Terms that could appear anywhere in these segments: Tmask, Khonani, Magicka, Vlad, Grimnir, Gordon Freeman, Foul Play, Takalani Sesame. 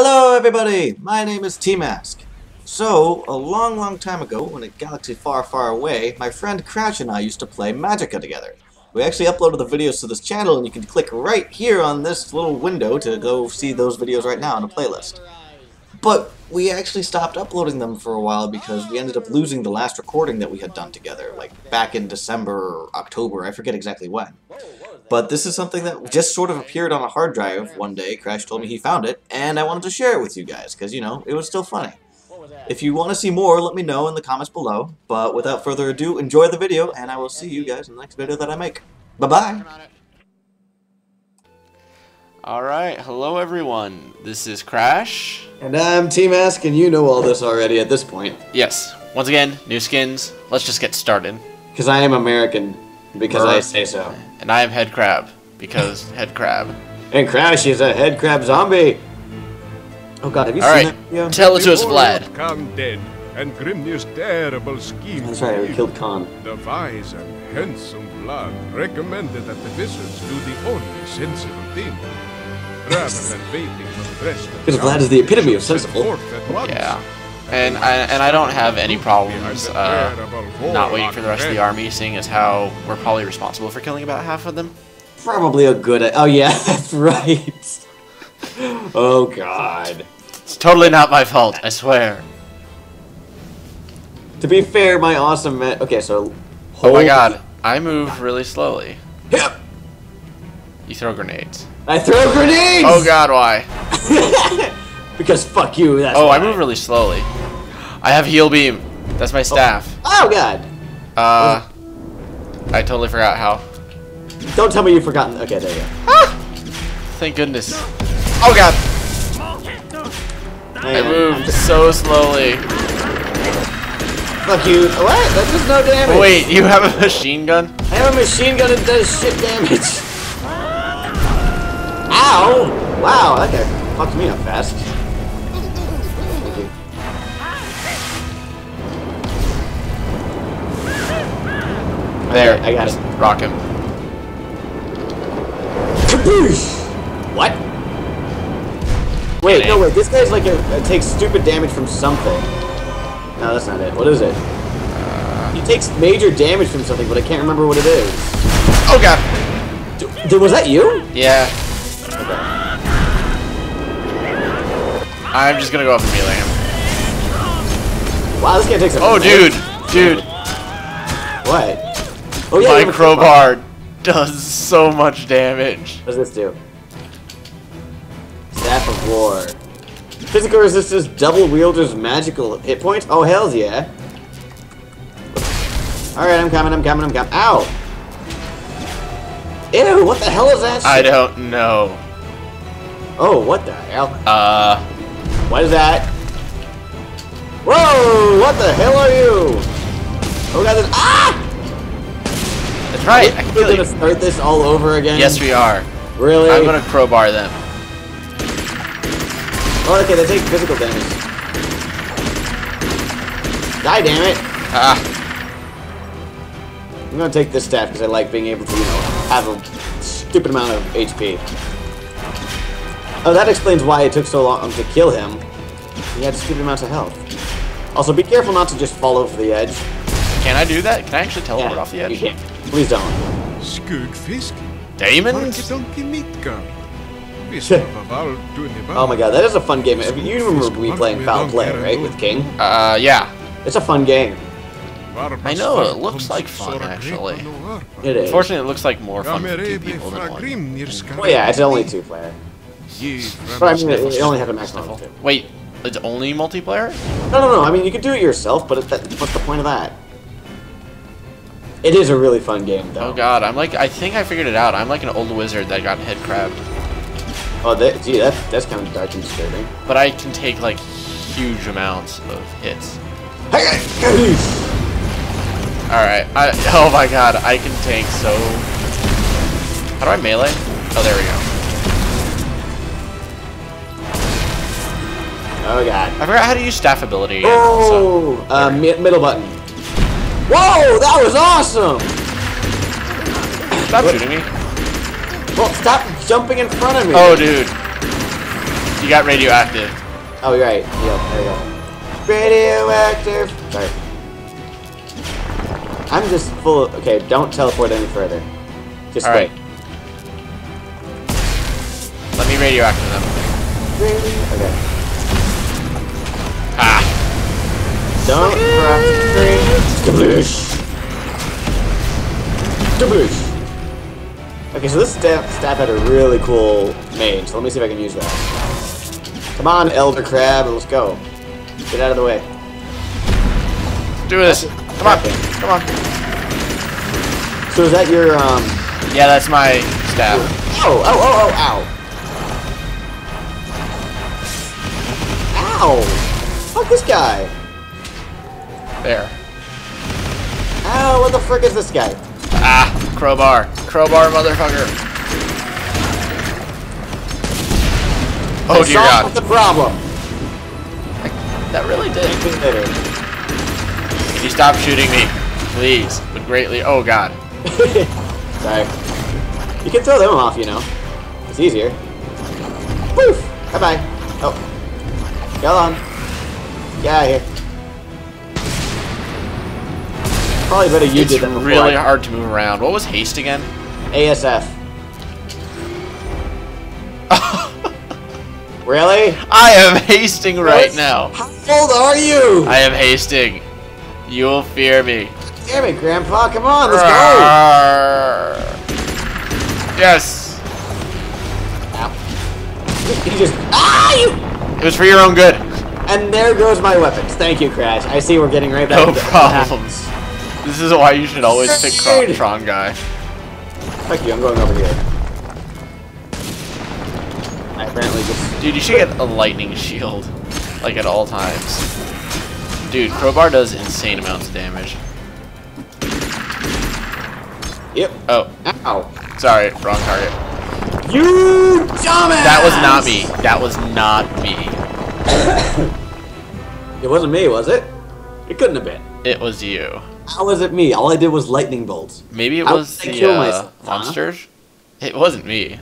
Hello everybody, my name is Tmask. So, a long time ago, in a galaxy far, far away, my friend Crash and I used to play Magicka together. We actually uploaded the videos to this channel, and you can click right here on this little window to go see those videos right now in a playlist. But we actually stopped uploading them for a while because we ended up losing the last recording that we had done together, like back in December or October, I forget exactly when. But this is something that just sort of appeared on a hard drive one day. Crash told me he found it, and I wanted to share it with you guys, because, you know, it was still funny. If you want to see more, let me know in the comments below. But without further ado, enjoy the video, and I will see you guys in the next video that I make. Bye-bye! Alright, hello everyone. This is Crash. And I'm Tmask, and you know all this already at this point. Yes. Once again, new skins. Let's just get started. Because I am American. Because I say so. And I am Head Crab, because Head Crab. And Crash is a Head Crab zombie! Oh god, have you seen that video? Tell it to us, Vlad. Khan dead, and Grimnir's terrible scheme. That's right, we killed Khan. The wise and handsome Vlad recommended that the wizards do the only sensible thing. Rather than waiting for the rest of because Vlad is the epitome of sensible. Yeah. And I don't have any problems not waiting for the rest of the army, seeing as how we're probably responsible for killing about half of them. Probably a good... Oh yeah, that's right. Oh god. It's totally not my fault, I swear. To be fair, my awesome... Okay, so... Oh my god, I move really slowly. Yep. You throw grenades. I throw grenades! Oh god, why? Because fuck you, that's why. I move really slowly. I have heal beam. That's my staff. Oh god! I totally forgot how. Don't tell me you've forgotten. Okay, there you go. Ah! Thank goodness. Oh god! I moved so slowly. Fuck you. What? That does no damage. Wait, you have a machine gun? I have a machine gun that does shit damage. Ow! Wow, that guy fucked me up fast. There, I got it. Rock him. Kaboosh! What? Wait, no, wait. This guy's like it takes stupid damage from something. No, that's not it. What is it? He takes major damage from something, but I can't remember what it is. Oh god! Was that you? Yeah. Okay. I'm just gonna go up and melee him. Wow, this guy takes a. Oh, dude! What? Oh, yeah, my crowbar does so much damage. What does this do? Staff of War. Physical resistance, double wielders, magical hit points. Oh, hells yeah. Alright, I'm coming. Ow! Ew, what the hell is that shit? I don't know. Oh, what the hell? What is that? Whoa! What the hell are you? Oh, god, this. Ah! That's right, I can kill you. We're gonna start this all over again? Yes, we are. Really? I'm gonna crowbar them. Oh, okay, they take physical damage. Die, damn it! Ah. I'm gonna take this staff because I like being able to, you know, have a stupid amount of HP. Oh, that explains why it took so long to kill him. He had stupid amounts of health. Also, be careful not to just fall over the edge. Can I do that? Can I actually teleport off the edge? You can't. Please don't. Demons? Oh my god, that is a fun game. You remember me playing Foul Play, right? With King? Yeah. It's a fun game. I know, it looks like fun, actually. It is. Unfortunately, it looks like more fun for two people than one. Well, yeah, it's only two-player. But I mean, it only had a maximum of two. Wait, it's only multiplayer? No, I mean, you could do it yourself, but what's the point of that? It is a really fun game, though. Oh god, I think I figured it out. I'm like an old wizard that got head crabbed. Oh, gee, that's kind of dark and disturbing. But I can take, like, huge amounts of hits. Alright, oh my god, I can tank so... How do I melee? Oh, there we go. Oh god. I forgot how to use staff ability. Oh! Middle button. Whoa, that was awesome! Stop shooting me. Well, stop jumping in front of me. Oh, dude. You got radioactive. Oh, you're right. Yep, there you go. Radioactive! Sorry. I'm just full of... Okay, don't teleport any further. Just wait. Right. Let me radioactive them. Okay. Ah! Don't cross the tree. Kabloosh! Okay, so this staff had a really cool mage, so let me see if I can use that. Come on, Elder Crab, let's go. Get out of the way. Do this. Come on. Come on. So is that your, Yeah, that's my staff. Oh, oh, oh, oh, ow. Ow! Fuck this guy. There. Ow, what the frick is this guy? Ah, crowbar. Crowbar, motherfucker. Oh, dear God. What's the problem? That really did. Can you stop shooting me? Please. Would greatly... Oh, God. Sorry. You can throw them off, you know. It's easier. Poof! Bye-bye. Oh. Go on. Get out of here. Probably better you did them before. It's really hard to move around. What was haste again? ASF. Really? I am hasting right now. How old are you? I am hasting. You will fear me. Damn it, Grandpa. Come on, let's go. Yes. Ow. You just... Ah, you... It was for your own good. And there goes my weapons. Thank you, Crash. I see we're getting right back to problems. This is why you should always pick Tron guy. Fuck you, I'm going over here. I apparently just... Dude, you should get a lightning shield. Like, at all times. Dude, crowbar does insane amounts of damage. Yep. Oh. Ow. Sorry, wrong target. You dumbass! That was not me. That was not me. It wasn't me, was it? It couldn't have been. It was you. How was it me? All I did was lightning bolts. Maybe it was the monsters? Huh? It wasn't me.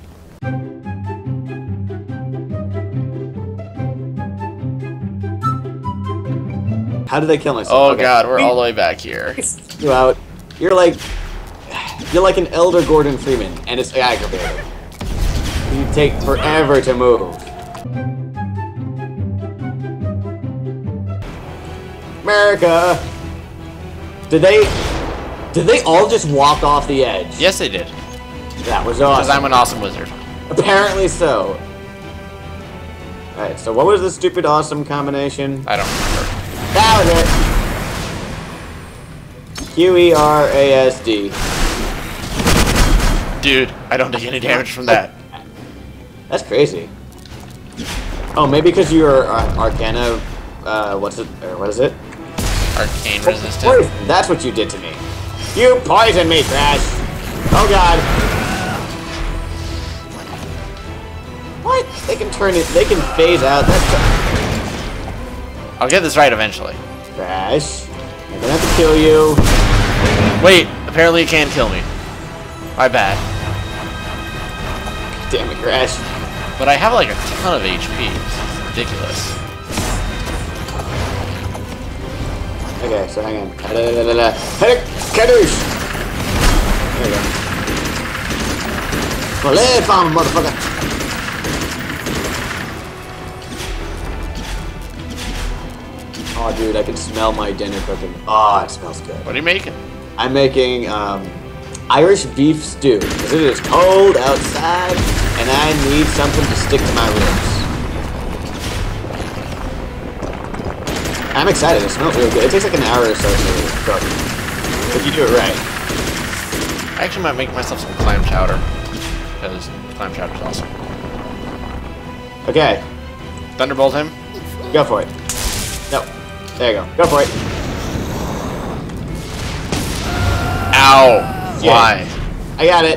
How did I kill myself? Oh God, we're all the way back here. You out. You're like an Elder Gordon Freeman, and it's aggravating. You take forever to move. America! Did they all just walk off the edge? Yes, they did. That was awesome. Because I'm an awesome wizard. Apparently so. Alright, so what was the stupid awesome combination? I don't remember. That was it. QERASD. Dude, I don't take any damage from that. That's crazy. Oh, maybe because you're Arcana... what is it? Arcane resistance. That's what you did to me. You poisoned me, Crash. Oh God. What? They can turn it. They can phase out. That's... I'll get this right eventually. Crash, I'm gonna have to kill you. Wait. Apparently, you can kill me. My bad. Damn it, Crash. But I have like a ton of HP. It's ridiculous. Okay, so hang on. Kadoosh! There we go. Bullet bomb, motherfucker! Oh, dude, I can smell my dinner cooking. Oh, it smells good. What are you making? I'm making, Irish beef stew. Because it is cold outside, and I need something to stick to my ribs. I'm excited, it smells really good. It takes like an hour or so to cook. If you do it right. I actually might make myself some clam chowder. Because clam chowder is awesome. Okay. Thunderbolt him? Go for it. No. There you go. Go for it. Ow. Yeah. Why? I got it.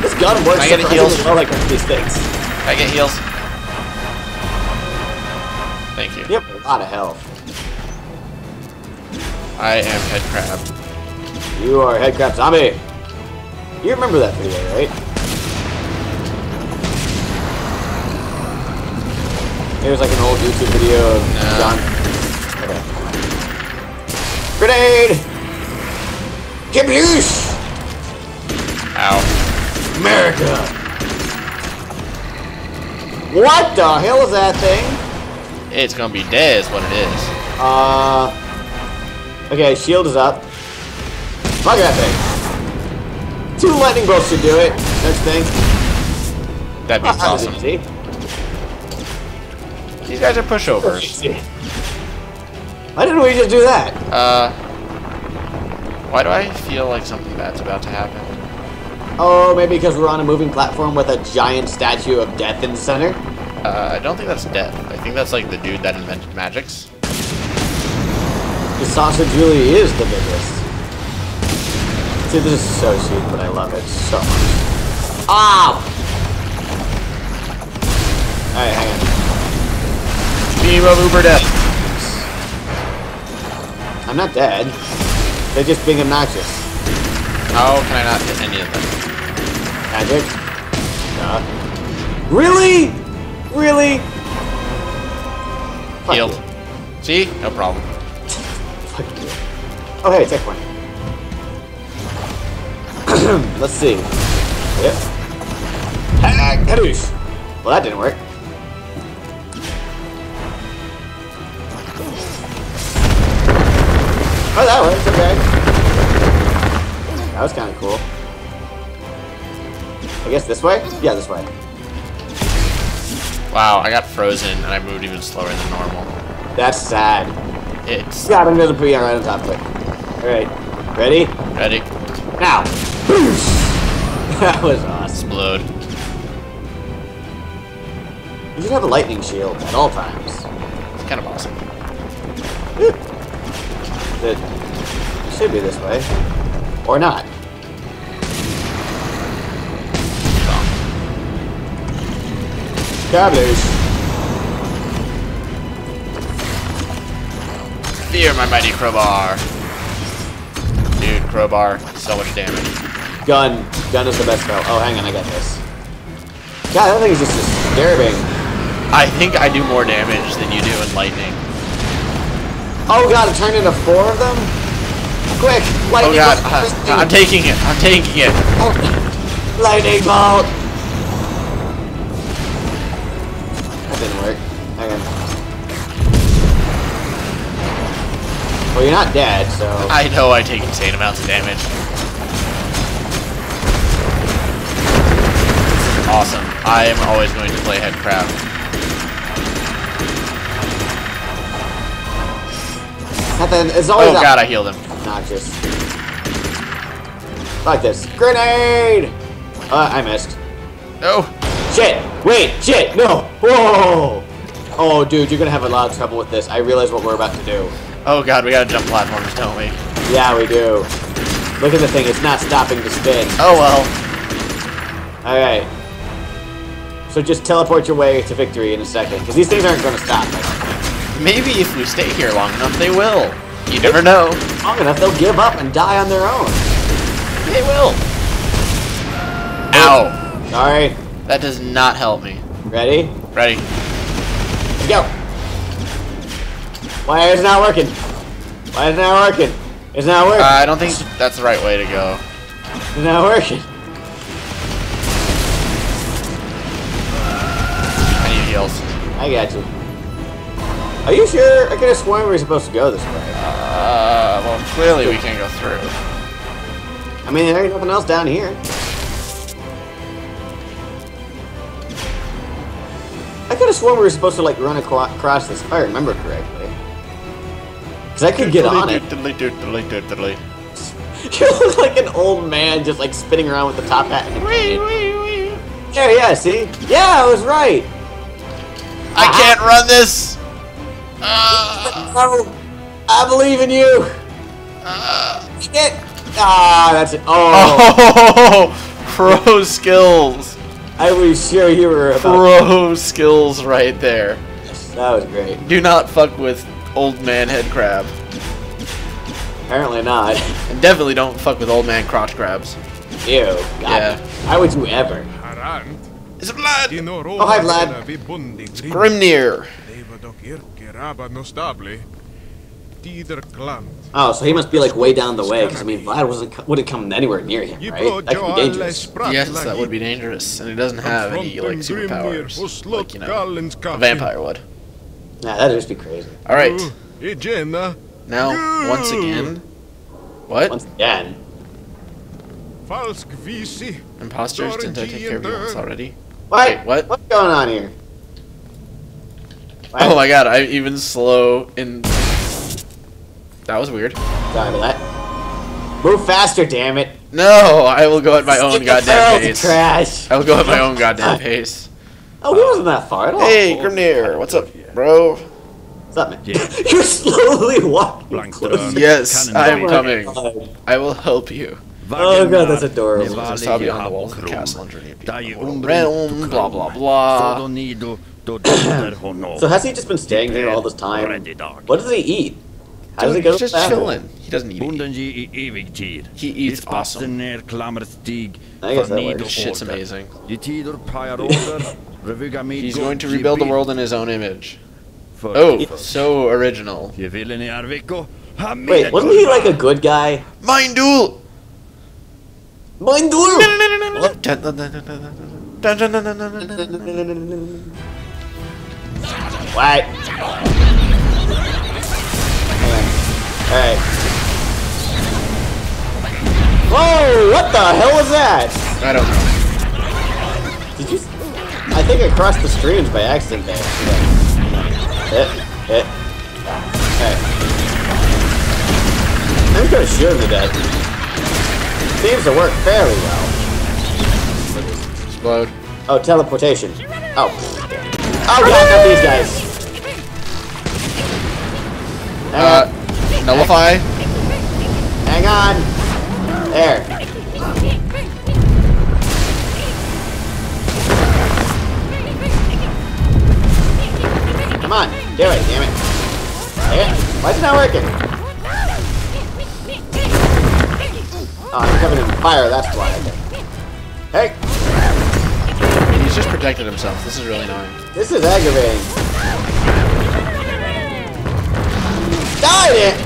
This gun works. I get heals. I like these things. I get heals. Thank you. You have a lot of health. I am head crab. You are head crab zombie. You remember that video, right? It was like an old YouTube video of John. Okay. Grenade! Get me loose! Ow. America! What the hell is that thing? It's gonna be dead is what it is. Okay, shield is up. Fuck that thing. 2 lightning bolts should do it. Next thing. That'd be awesome. These guys are pushovers. Why didn't we just do that? Why do I feel like something bad's about to happen? Oh, maybe because we're on a moving platform with a giant statue of death in the center? I don't think that's death. I think that's like the dude that invented magics. The sausage really is the biggest. See, this is so sweet, but I love it so much. Ow! Alright, hang on. Beam of uber death. I'm not dead. They're just being obnoxious. How can I not hit any of them? Magic? No. Really? Really? Healed. See? No problem. Oh, hey, take one. Let's see. Yep. Hadoosh! Well, that didn't work. Oh, that works, okay. That was kind of cool. I guess this way? Yeah, this way. Wow, I got frozen and I moved even slower than normal. That's sad. It's... Yeah, I'm gonna put you right on top of it. Alright. Ready? Ready. Now! That was awesome. Explode. You should have a lightning shield at all times. It's kind of awesome. It should be this way. Or not. Cabblers. Fear my mighty crowbar. Dude, crowbar, so much damage. Gun. Gun is the best spell. Oh, hang on, I got this. God, that thing is just disturbing. I think I do more damage than you do in lightning. Oh god, it turned into 4 of them? Quick, lightning bolt. Oh god, I'm taking it, I'm taking it. Oh. Lightning bolt! That didn't work. Hang on. Well, you're not dead, so... I know I take insane amounts of damage. Awesome. I am always going to play head crab. It's always oh god, I healed him. Noxious. Like this. Grenade! I missed. No. Shit! Wait! Shit! No! Whoa! Oh, dude, you're gonna have a lot of trouble with this. I realize what we're about to do. Oh god, we gotta jump platforms, don't we? Yeah, we do. Look at the thing, it's not stopping to spin. Oh well. Alright. So just teleport your way to victory in a second, because these things aren't gonna stop. Maybe if we stay here long enough, they will. You never know. Long enough, they'll give up and die on their own. They will. Ow. Sorry. That does not help me. Ready? Ready. Let's go. Why is it not working? Why is it not working? It's not working. I don't think that's the right way to go. It's not working. I need heals. I got you. Are you sure? I could have sworn we were supposed to go this way. Well, clearly we can't go through. I mean, there ain't nothing else down here. I could have sworn we were supposed to, like, run across this, if I remember correctly. Cause I could get on it. You look like an old man just like spinning around with the top hat. Yeah, yeah, see? Yeah, I was right. I can't run this. I believe in you. Shit. That's it. Oh, pro skills. I was sure you were about pro skills right there. That was great. Do not fuck with old man head crab. Apparently not. And definitely don't fuck with old man crotch crabs. Ew. God. Yeah. Why would you ever? It's Vlad! Oh, hi, Vlad. It's Grimnir. Oh, so he must be like way down the way, because I mean, Vlad wouldn't come anywhere near him, right? That could be dangerous. Yes, that would be dangerous, and he doesn't have any like superpowers, like, you know, a vampire would. Nah, that'd just be crazy. All right. Now, once again, what? Once again. Imposters, didn't I take care of you once already? What? Wait, what? What's going on here? What? Oh my god, I'm even slow in... That was weird. Sorry about that. Move faster, damn it! No, I will go at my own goddamn pace. Trash. I will go at my own goddamn pace. Oh, he wasn't that far at all. Hey, Grimnir, what's up, bro? What's up, man? Yeah. You're slowly walking closer. Yes, I am coming. I will help you. Oh god, that's adorable. Stop behind the walls of the castle underneath. Blah blah blah. So has he just been staying there all this time? What does he eat? Dude, he's just chilling. He doesn't eat it. He eats awesome. I guess that works. Shit's amazing. He's going to rebuild the world in his own image. Oh, so original. Wait, wasn't he like a good guy? Mind duel! Mind duel! What? Alright. Whoa! What the hell was that? I don't know. Did you... I think I crossed the streams by accident there. Hit. Alright. I'm gonna shoot him to death. Seems to work fairly well. Explode. Oh, teleportation. Oh. Oh god, not these guys. Nullify. Hang on. There. Come on. Do it, damn it. Why is it not working? Oh, I'm coming in fire, that's why. Hey! He's just protected himself. This is really annoying. This is aggravating. Darn it!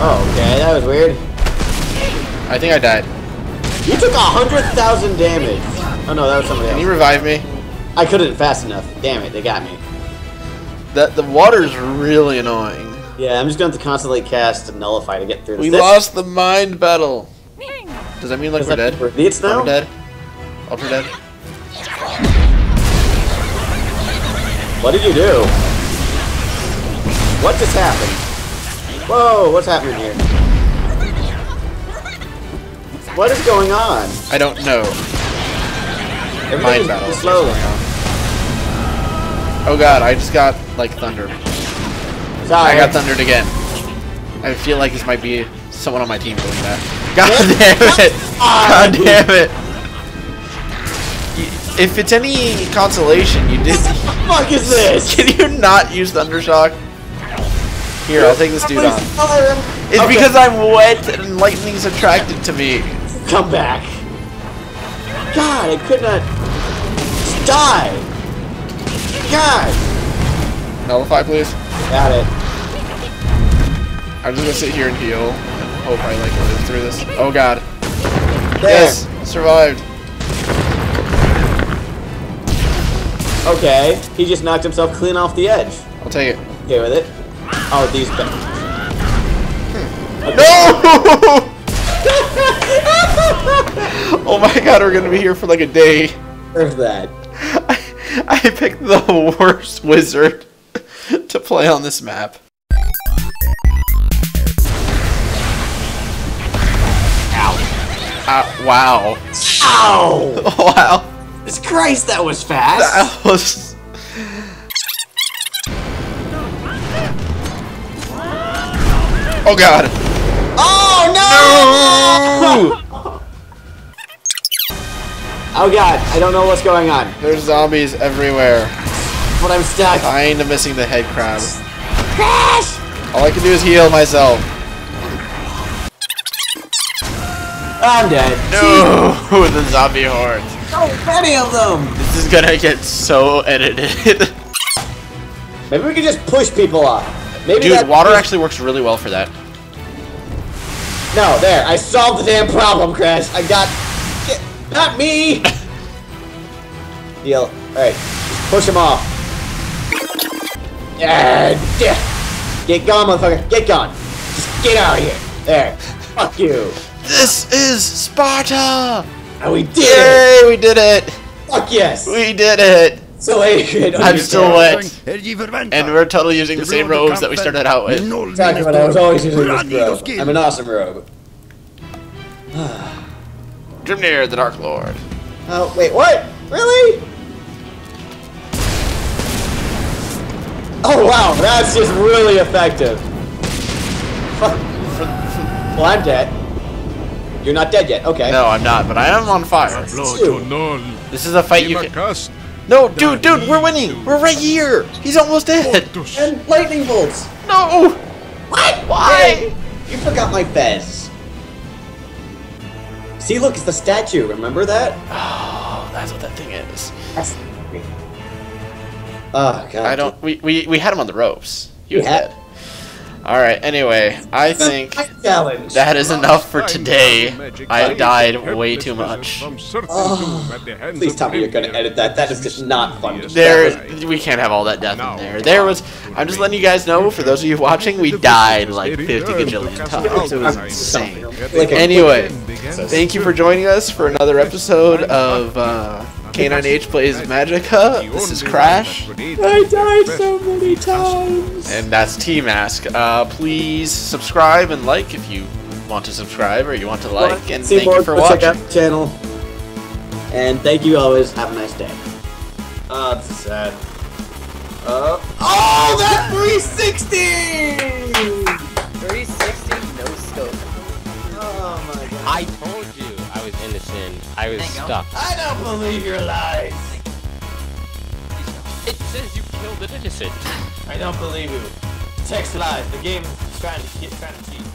Oh, okay, that was weird. I think I died. You took 100,000 damage. Oh no, that was somebody else. Can you revive me? I couldn't fast enough. Damn it, they got me. The water's really annoying. Yeah, I'm just going to constantly cast and nullify to get through this. We lost the mind battle. Does that mean like we're dead? It's now? We're dead. Ultra dead. What did you do? What just happened? Whoa, what's happening here? What is going on? I don't know. Mind battle. Slowly. Oh god, I just got, like, thundered. Sorry. I got thundered again. I feel like this might be someone on my team doing that. God damn it! God damn it! If it's any consolation, you did. What the fuck is this? Can you not use Thundershock? Here, I'll take this dude on. It's okay. Because I'm wet and lightning's attracted to me. Come back. God, I could not... Die! God! Nullify, please. Got it. I'm just gonna sit here and heal and hope I, like, live through this. Oh, God. There. Yes! Survived. Okay. He just knocked himself clean off the edge. I'll take it. Okay with it. Oh, these guys. Okay. No! Oh my god, we're gonna be here for like a day. Where's that? I picked the worst wizard to play on this map. Ow. Wow. Ow! Wow. Jesus Christ, that was fast. That was... Oh god! Oh no! No! Oh god, I don't know what's going on. There's zombies everywhere. But I'm stuck. I ain't missing the head crab. Crash! All I can do is heal myself. I'm dead. No! The zombie horde. So many of them! This is gonna get so edited. Maybe we can just push people off. Maybe Dude, water actually works really well for that. No, there. I solved the damn problem, Crash. I got... Not me! Deal. Alright. Push him off. Yeah. Get gone, motherfucker. Get gone. Just get out of here. There. Fuck you. This is Sparta! And we did it! Yay, we did it! Fuck yes! We did it! So Adrian, I'm still wet. And we're totally using the same robes that we started out with. Exactly what I was always using this robe. I'm an awesome robe. Grimnir, the Dark Lord. Oh, wait, what? Really? Oh, wow, that's just really effective. Fuck. Well, I'm dead. You're not dead yet, okay. No, I'm not, but I am on fire. This is a fight you can... No, dude, we're winning! We're right here! He's almost dead! And lightning bolts! No! What? Why? Hey, you forgot my fez. See, look, it's the statue, remember that? Oh, that's what that thing is. That's... Oh, God. I don't... We had him on the ropes. He was dead. Alright, anyway, I think that is enough for today. I died way too much. Oh, please tell me you're going to edit that. That is just not fun to do. We can't have all that death in there. There was... I'm just letting you guys know, for those of you watching, we died like 50 gajillion times. It was insane. Anyway, thank you for joining us for another episode of... K9H plays Magicka. This is Crash. I died so many times. And that's Tmask. Please subscribe and like if you want to subscribe or you want to like. And thank you for watching. Check out the channel. And thank you always. Have a nice day. This is sad. Oh, that 360! 360 no scope. Oh my God. I told you. I was innocent. I was stuck. I don't believe your lies. It says you killed an innocent. I don't believe you. Text lies. The game is trying to cheat.